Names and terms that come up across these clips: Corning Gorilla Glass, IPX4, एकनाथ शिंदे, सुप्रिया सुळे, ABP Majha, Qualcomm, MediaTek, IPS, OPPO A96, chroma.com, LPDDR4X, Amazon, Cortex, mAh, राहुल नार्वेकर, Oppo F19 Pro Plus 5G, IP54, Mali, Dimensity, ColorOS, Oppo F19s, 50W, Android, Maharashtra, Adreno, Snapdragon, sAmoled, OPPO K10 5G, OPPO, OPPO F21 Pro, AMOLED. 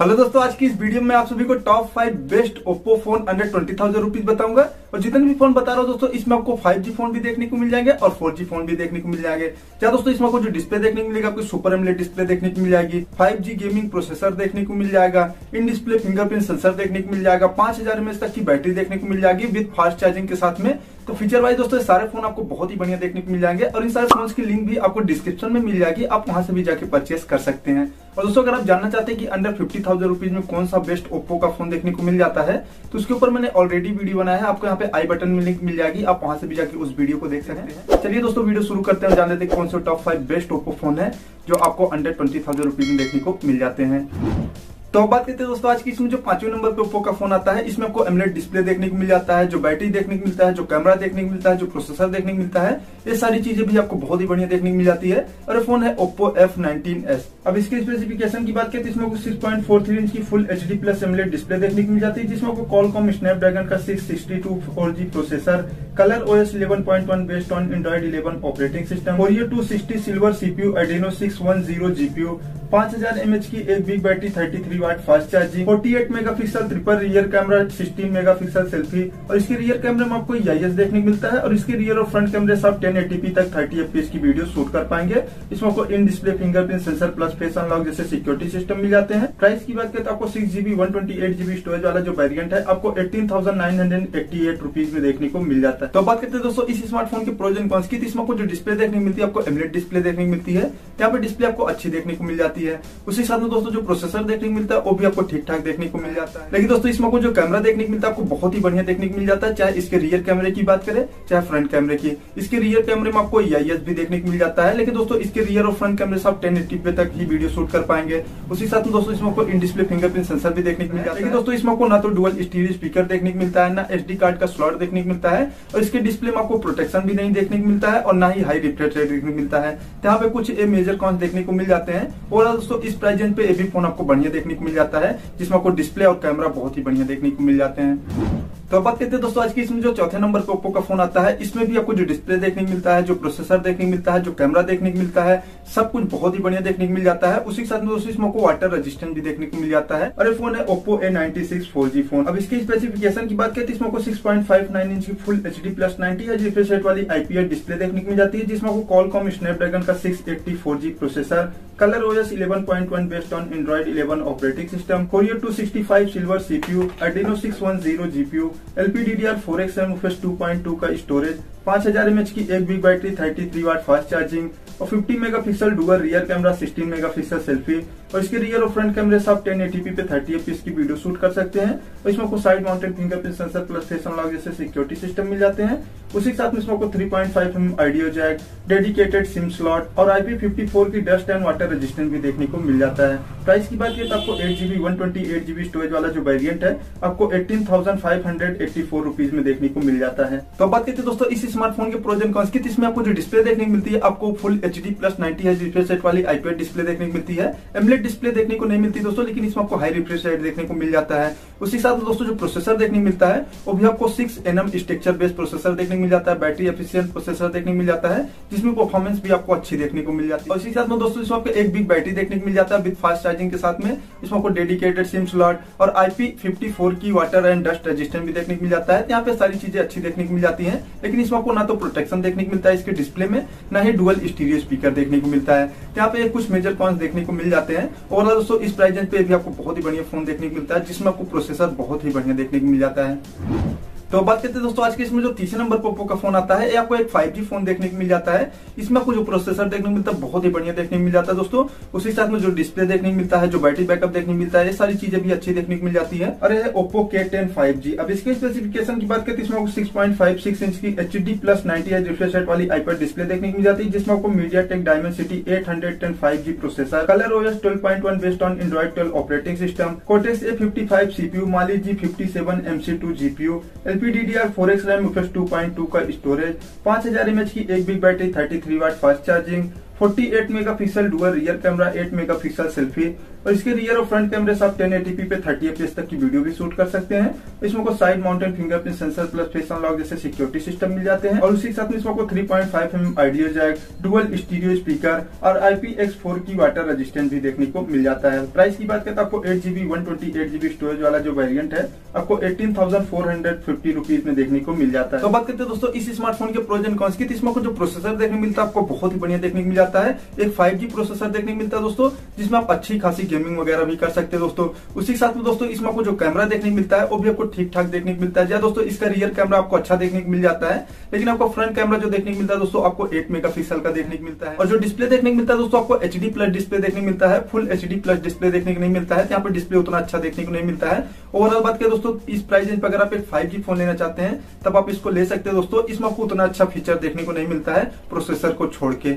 Hello दोस्तों, आज की इस वीडियो में आप सभी को top 5 best Oppo phone under 20,000 rupees बताऊंगा। और जितने भी फोन बता रहा हूँ दोस्तों, इसमें आपको 5G फोन भी देखने को मिल जाएंगे और 4G फोन भी देखने को मिल जाएंगे। क्या दोस्तों, इसमें आपको जो डिस्प्ले देखने को मिलेगा आपको सुपर एमोलेड डिस्प्ले देखने को मिल जाएगी, 5G गेमिंग प्रोसेसर देखने को मिल जाएगा, इन डिस्प्ले फिंगरप्रिंट सेंसर देखने को मिल जाएगा, 5000 mAh तक की बैटरी देखने को मिल जाएगी विद फास्ट चार्जिंग के साथ में। तो फीचर वाइज दोस्तों सारे फोन आपको बहुत ही बढ़िया देखने को मिल जाएंगे और इन सारे फोन की लिंक भी आपको डिस्क्रिप्शन में मिल जाएगी, आप वहां से भी जाके परचेस कर सकते हैं। और दोस्तों अगर आप जानना चाहते हैं कि अंडर 50,000 रुपीज में कौन सा बेस्ट ओप्पो का फोन देखने को मिल जाता है, तो उसके ऊपर मैंने ऑलरेडी वीडियो बनाया है, आपको यहाँ पे आई बटन में लिंक मिल जाएगी, आप वहां से भी जाके उस वीडियो को देख सकते हैं। चलिए दोस्तों वीडियो शुरू करते हैं, जान लेते हैं कौन से टॉप 5 बेस्ट ओप्पो फोन है जो आपको अंडर 20,000 रुपीज में देखने को मिल जाते हैं। तो अब बात करते हैं दोस्तों आज की, इसमें जो 5वें नंबर पे ओप्पो का फोन आता है, इसमें आपको एमोलेड डिस्प्ले देखने को मिल जाता है, जो बैटरी देखने को मिलता है, जो कैमरा देखने को मिलता है, जो प्रोसेसर देखने को मिलता है, ये सारी चीजें भी आपको बहुत ही बढ़िया देखने को मिल जाती है। और फोन है ओप्पो F19s। अब इसके स्पेसिफिकेशन की बात करते हैं, इसमें आपको 6.43 इंच की full HD plus AMOLED display देखने को मिल जाती है, जिसमें आपको कॉलकॉम स्नैपड्रैगन का 662 4G processor, ColorOS 11.1 based on Android 11 operating system, Oreo 260 silver CPU, Adreno 610 GPU, 5000 mAh की एक big battery, 33 watt fast charging, 48 megapixel triple rear camera, 16 megapixel selfie. और इसके रियर कैमरे में आपको IIS देखने को मिलता है और इसके रियर और फ्रंट कैमरे सब 1080p तक 30fps की वीडियो शूट कर पाएंगे। इसमें आपको in display fingerprint sensor plus face unlock जैसे सिक्योरिटी सिस्टम मिल जाते हैं। प्राइस की बात करें तो आपको 6GB 128GB स्टोरेज वाला जो वेरियंट है आपको 18,988 रुपीज में देखने को मिल जाता है। तो बात करते हैं दोस्तों इस स्मार्टफोन के प्रोज एंड कॉन्स की। इसमें आपको जो डिस्प्ले देखने को मिलती है आपको एमोलेड डिस्प्ले देखने को मिलती है, यहाँ पे डिस्प्ले आपको अच्छी देखने को मिल जाती है। उसी साथ में दोस्तों जो प्रोसेसर देखने को वो भी आपको ठीक ठाक देखने को मिल जाता है। लेकिन दोस्तों इसमें आपको जो कैमरा देखने को मिलता है आपको बहुत ही बढ़िया देखने को मिल जाता है, चाहे इसके रियर कैमरे की बात करें चाहे फ्रंट कैमरे की। इसके रियर कैमरे में आपको IIS भी देखने को मिल जाता है, लेकिन दोस्तों इसके रियर और फ्रंट कैमरे सब 1080p तक ही वीडियो शूट कर पाएंगे। उसी साथ में दोस्तों इसमें आपको इन डिस्प्ले फिंगरप्रिंट सेंसर भी देखने को मिल जाता है। दोस्तों इसमें आपको ना तो डुअल स्टीरियो स्पीकर देखने को मिलता है, ना SD कार्ड का स्लॉट देखने को मिलता है, और इसके डिस्प्ले में आपको प्रोटेक्शन भी नहीं देखने को मिलता है और ना ही हाई रिफ्रेश रेट देखने को मिलता है। यहाँ पे कुछ मेजर कॉन्स देखने को मिल जाते हैं। और दोस्तों इस प्राइस रेंज पे भी फोन आपको बढ़िया देखने मिल जाता है, जिसमें आपको डिस्प्ले और कैमरा बहुत ही बढ़िया देखने को मिल जाते हैं। तो बात करते हैं दोस्तों आज की, इसमें जो 4वें नंबर पे ओप्पो का फोन आता है, इसमें भी आपको जो डिस्प्ले देखने को मिलता है, जो प्रोसेसर देखने को मिलता है, जो कैमरा देखने को मिलता है, सब कुछ बहुत ही बढ़िया देखने को मिल जाता है। उसी के साथ में दोस्तों इसमें आपको वाटर रेजिस्टेंट भी देखने को मिल जाता है। और फोन है ओप्पो A96 4G फोन। अब इसकी स्पेसिफिकेशन की बात करते हैं, इसमें आपको 6.59 इंच की full HD plus 90Hz refresh rate वाली IPS डिस्प्ले देखने को मिल जाती है, जिसमें आपको कॉलकॉम स्नैपड्रैगन का 680 4G processor, ColorOS 11.1 based on Android 11 operating system, Oreo 265 silver CPU, Adreno 610 GPU, LPDDR4X 2.2 का स्टोरेज, 5000 mAh की एक big battery, 33 watt fast charging और 50 megapixel dual rear camera, 16 megapixel selfie. और इसके रियर और फ्रंट कैमरे सब 1080p पे 30fps की वीडियो शूट कर सकते हैं। और इसमें आपको side mounted fingerprint sensor plus face unlock जैसे सिक्योरिटी सिस्टम मिल जाते हैं। उसी के साथ में इसमें आपको 3.5mm audio jack, dedicated SIM slot और IP54 की डस्ट एंड वाटर रेजिस्टेंट भी देखने को मिल जाता है। प्राइस की बात करें तो आपको 8GB 128GB स्टोरेज वाला जो वेरियंट है आपको 18,584 रुपीज में देखने को मिल जाता है। तो बात करते हैं दोस्तों इस स्मार्टफोन के प्रोज एंड कॉन्स की। इसमें आपको जो डिस्प्ले देखने को मिलती है आपको full HD plus 90Hz refresh rate वाली IPS डिस्प्ले देखने को मिलती है, एमोलेड डिस्प्ले देखने को नहीं मिलती दोस्तों, लेकिन इसमें आपको हाई रिफ्रेश रेट देखने को मिल जाता है। उसी साथ दोस्तों जो प्रोसेसर देखने को मिलता है वो भी आपको 6nm स्ट्रक्चर बेस्ड प्रोसेसर देखने को मिल जाता है, बैटरी एफिशिएंट प्रोसेसर देखने को मिल जाता है, जिसमें परफॉर्मेंस भी आपको अच्छी देखने को मिल जाती है। उसी साथ में दोस्तों इसमें आपको एक बिग बैटरी देखने को मिल जाता है विद फास्ट चार्जिंग के साथ में। इसमें आपको डेडिकेटेड सिम स्लॉट और IP54 की वाटर एंड डस्ट रेजिस्टेंट भी देखने को मिल जाता है। यहाँ पे सारी चीजें अच्छी देखने को मिल जाती है, लेकिन इसमें आपको ना तो प्रोटेक्शन देखने को मिलता है इसके डिस्प्ले में, ना ही डुअल स्टीरियो स्पीकर देखने को मिलता है। यहाँ पे कुछ मेजर पॉइंट्स देखने को मिल जाते हैं। और दोस्तों इस प्राइस रेंज पे भी आपको बहुत ही बढ़िया फोन देखने को मिलता है, जिसमें आपको प्रोसेसर बहुत ही बढ़िया देखने को मिल जाता है। तो बात करते हैं दोस्तों आज के, इसमें जो 3वें नंबर पर ओप्पो का फोन आता है, ये आपको एक 5G फोन देखने को मिल जाता है। इसमें आपको जो प्रोसेसर देखने को मिलता है बहुत ही बढ़िया देखने को मिल जाता है दोस्तों। उसी साथ में जो डिस्प्ले देखने को मिलता है, जो बैटरी बैकअप देखने को मिलता है, ये सारी चीजें भी अच्छी देखने को मिल जाती है। और ये ओप्पो K10 5G। अब इसके स्पेसिफिकेशन की बात करते हैं, इसमें आपको 6.56 इंच की HD plus 90Hz refresh rate वाली IPS डिस्प्ले देखने को मिल जाती है, जिसमें आपको MediaTek Dimensity 810 5G processor, ColorOS 12.1 based on Android 12 operating system, Cortex A55 CPU, Mali G57 MC2 GPU, LPDDR4X 2.2 का स्टोरेज, 5000 mAh की एक big battery, 33 watt fast charging 48 megapixel dual rear camera, 8 megapixel selfie और इसके rear और front कैमरे से आप 1080p पे 30fps तक की वीडियो भी शूट कर सकते हैं। इसमें को side mounted fingerprint sensor plus face unlock जैसे सिक्योरिटी सिस्टम मिल जाते हैं और उसी साथ में इसमें को 3.5mm audio jack, dual stereo speaker और IPX4 की वाटर रेजिस्टेंट भी देखने को मिल जाता है। प्राइस की बात करें तो आपको 8GB 128GB स्टोरेज वाला जो वेरियंट है आपको 18,450 रुपीज में देखने को मिल जाता है। तो बात करते हैं दोस्तों इस स्मार्टफोन के प्रोज एंड कॉन्स की। इसमें को जो प्रोसेसर देखने मिलता है आपको बहुत ही बढ़िया देखने को मिल जाता है। एक 5G प्रोसेसर देखने को मिलता है दोस्तों, जिसमें आप अच्छी खासी गेमिंग वगैरह भी कर सकते हैं दोस्तों। उसी साथ में दोस्तों इसमें आपको जो कैमरा देखने को मिलता है वो भी आपको ठीक ठाक देखने को मिलता है। दोस्तों इसका रियर कैमरा आपको अच्छा देखने को मिल जाता है, लेकिन आपको फ्रंट कैमरा जो देखने को मिलता है दोस्तों आपको 8 मेगापिक्सल का देखने को मिलता है और जो डिस्प्ले देखने को मिलता है दोस्तों आपको HD प्लस डिस्प्ले देखने को मिलता है। फुल HD प्लस डिस्प्ले देखने को नहीं मिलता है, यहाँ पर डिस्प्ले उतना अच्छा देखने को नहीं मिलता है। ओवरऑल बात करें दोस्तों इस प्राइस रेंज पर अगर आप एक 5G फोन लेना चाहते हैं तब आप इसको ले सकते हैं दोस्तों। इसमें आपको उतना अच्छा फीचर देखने को नहीं मिलता है प्रोसेसर को छोड़ के।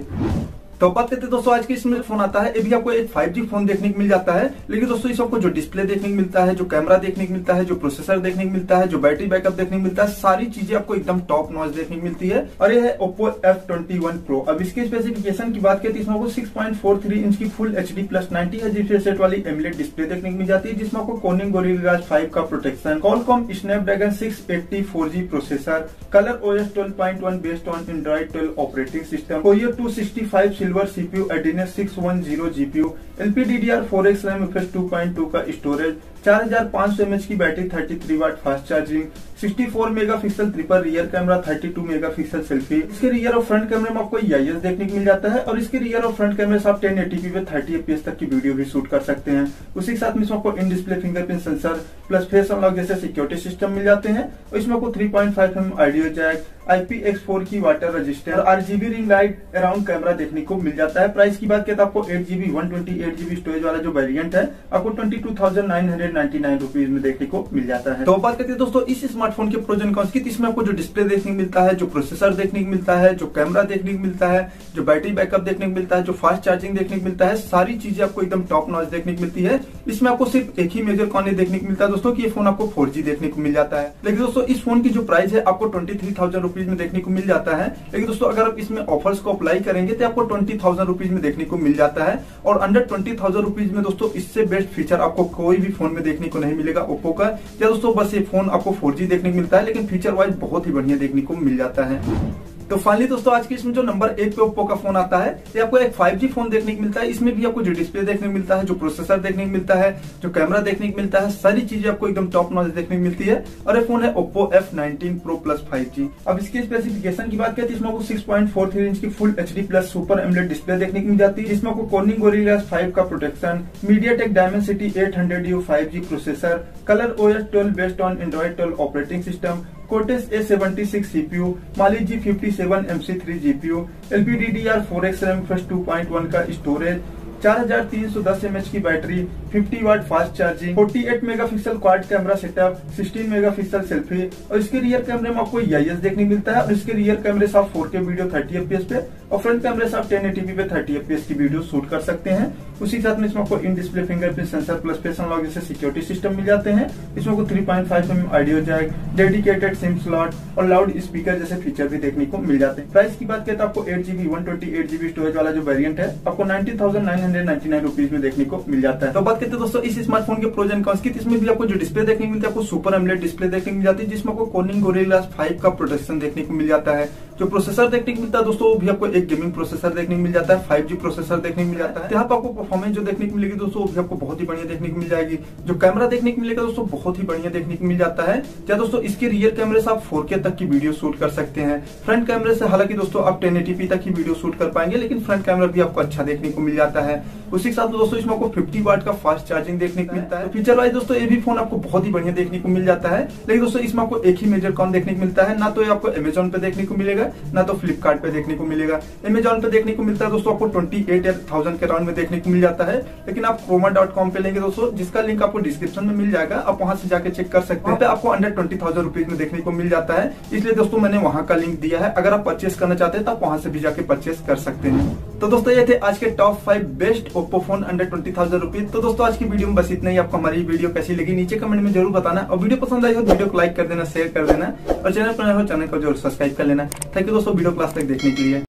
तो बात करते हैं दोस्तों आज की इसमें फोन आता है ये भी आपको एक 5G फोन देखने को मिल जाता है, लेकिन दोस्तों इस आपको जो डिस्प्ले देखने को मिलता है, जो कैमरा देखने को मिलता है, जो प्रोसेसर देखने को मिलता है, जो बैटरी बैकअप देखने को मिलता है, सारी चीजें आपको एकदम टॉप नॉच देखने को मिलती है और ये है Oppo F21 Pro। अब इसके स्पेसिफिकेशन की बात करें तो इसमें आपको 6.43 इंच की full HD plus 90Hz refresh rate वाली AMOLED डिस्प्ले देखने को मिल जाती है, जिसमें आपको Corning Gorilla Glass 5 का protection, Qualcomm Snapdragon 680 4G processor, ColorOS 12.1 based on Android 12 operating system, Corsair 265 silver CPU, Adreno 610 GPU, LPDDR4X RAM, FS2.2 का स्टोरेज, 4500 mAh की battery, 33 watt fast charging, 64 megapixel triple rear camera, 32 megapixel selfie. इसके rear और front कैमरे में आपको IIS देखने को मिल जाता है और इसके रियर और फ्रंट कैमरे से आप 1080p पे 30fps तक की वीडियो भी शूट कर सकते हैं। उसी के साथ में इसमें आपको in display fingerprint sensor plus face unlock जैसे सिक्योरिटी सिस्टम मिल जाते हैं और इसमें आपको 3.5mm ऑडियो जैक, IPX4 की water resistant, RGB ring light around camera देखने को मिल जाता है। प्राइस की बात करें तो आपको 8GB 128GB स्टोरेज वाला जो वेरियंट है आपको 22,999 रुपीज में देखने को मिल जाता है। तो बात करते हैं दोस्तों इस स्मार्टफोन के प्रोज एंड कॉन्स की। इसमें आपको जो डिस्प्ले देखने को मिलता है, जो प्रोसेसर देखने को मिलता है, जो कैमरा देखने को मिलता है, जो बैटरी बैकअप देखने को मिलता है, जो फास्ट चार्जिंग देखने को मिलता है, सारी चीजें आपको एकदम टॉप नॉच देखने को मिलती है। इसमें आपको सिर्फ एक ही मेजर कॉन देखने को मिलता है दोस्तों कि ये फोन आपको 4G देखने को मिल जाता है, लेकिन दोस्तों इस फोन की जो प्राइस है आपको 23,000 रुपीज में देखने को मिल जाता है। लेकिन दोस्तों अगर आप इसमें ऑफर्स को अप्लाई करेंगे तो आपको 20,000 रुपीज में देखने को मिल जाता है और अंडर 20,000 रुपीज में दोस्तों इससे बेस्ट फीचर आपको कोई भी फोन में देखने को नहीं मिलेगा ओप्पो का। या दोस्तों बस ये फोन आपको 4G देखने को मिलता है, लेकिन फीचर वाइज बहुत ही बढ़िया देखने को मिल जाता है। तो फाइनली दोस्तों आज की इसमें जो नंबर 1 पे ओप्पो का फोन आता है ये आपको एक 5G फोन देखने को मिलता है। इसमें भी आपको जो डिस्प्ले देखने को मिलता है, जो प्रोसेसर देखने को मिलता है, जो कैमरा देखने को मिलता है, सारी चीजें आपको एकदम टॉप नॉच देखने को मिलती है और ये फोन है Oppo F19 Pro Plus 5G। अब इसके स्पेसिफिकेशन की बात करें तो इसमें आपको 6.43 इंच की full HD plus super AMOLED display देखने को मिल जाती है, जिसमें आपको Corning Gorilla Glass 5 का protection, MediaTek Dimensity 800U 5G processor, ColorOS 12 based on Android 12 operating system, Cortex A76 CPU, Mali G57 MC3 GPU, LPDDR4X RAM, FS2.1 का storage, 4310 mAh की battery, 50 watt fast charging, 48 megapixel quad camera setup, 16 megapixel selfie और इसके rear कैमरे में आपको IIS देखने को मिलता है और इसके रियर कैमरे से आप 4K वीडियो 30fps पे और फ्रंट कैमरे से आप 1080p पे 30fps की वीडियो शूट कर सकते हैं। उसी साथ में इसमें आपको in display fingerprint sensor plus face unlock जैसे सिक्योरिटी सिस्टम मिल जाते हैं। इसमें आपको 3.5mm audio jack, dedicated SIM slot और लाउड स्पीकर जैसे फीचर भी देखने को मिल जाते हैं। प्राइस की बात करें तो आपको 8GB 128GB स्टोरेज वाला जो वेरियंट है आपको 90,999 रुपीज में देखने को मिल जाता है। तो बात करते हैं दोस्तों इस स्मार्टफोन के प्रोज एंड कॉन्स की। इसमें भी आपको जो डिस्प्ले देखने को मिलता है आपको सुपर AMOLED डिस्प्ले देखने को मिल जाती है, जिसमें आपको Corning Gorilla Glass 5 का प्रोटेक्शन देखने को मिल जाता है, जो प्रोसेसर देखने को मिलता है दोस्तों वो भी आपको एक गेमिंग प्रोसेसर देखने को मिल जाता है, 5G प्रोसेसर देखने को मिल जाता है। यहाँ पर आपको परफॉर्मेंस जो देखने को मिलेगी दोस्तों वो भी आपको बहुत ही बढ़िया देखने को मिल जाएगी। जो कैमरा देखने को मिलेगा दोस्तों बहुत ही बढ़िया देखने को मिल जाता है। या दोस्तों इसके रियर कैमरे से आप 4K तक की वीडियो शूट कर सकते हैं। फ्रंट कैमरे से हालांकि दोस्तों आप 1080p तक की वीडियो शूट कर पाएंगे, लेकिन फ्रंट कैमरा भी आपको अच्छा देखने को मिल जाता है। उसी के साथ दोस्तों इसमें आपको 50 वाट का फास्ट चार्जिंग देखने को मिलता है। फीचर वाइज दोस्तों ये भी फोन आपको बहुत ही बढ़िया देखने को मिल जाता है, लेकिन दोस्तों इसमें आपको एक ही मेजर कॉन देखने को मिलता है। ना तो ये आपको Amazon पे देखने को मिलेगा, ना तो फ्लिपकार्ट पे देखने को मिलेगा। Amazon पे देखने को मिलता है दोस्तों आपको 28,000 के अराउंड में देखने को मिल जाता है, लेकिन आप chroma.com पे लेंगे दोस्तों, जिसका लिंक आपको डिस्क्रिप्शन में मिल जाएगा, आप वहां से जाके चेक कर सकते हैं। आपको अंडर 20,000 रुपीज में देखने को मिल जाता है, इसलिए दोस्तों मैंने वहां का लिंक दिया है। अगर आप परचेस करना चाहते हैं तो आप वहां से भी जाके परचेस कर सकते हैं। तो दोस्तों ये थे आज के top 5 best Oppo phone under 20,000 rupees. तो दोस्तों आज की वीडियो में बस इतना ही। आपको हमारी वीडियो कैसी लगी नीचे कमेंट में जरूर बताना और वीडियो पसंद आई हो तो वीडियो को लाइक कर देना, शेयर कर देना और चैनल पर नए हो चैनल को जरूर सब्सक्राइब कर लेना। थैंक यू दोस्तों वीडियो क्लास तक देखने के लिए।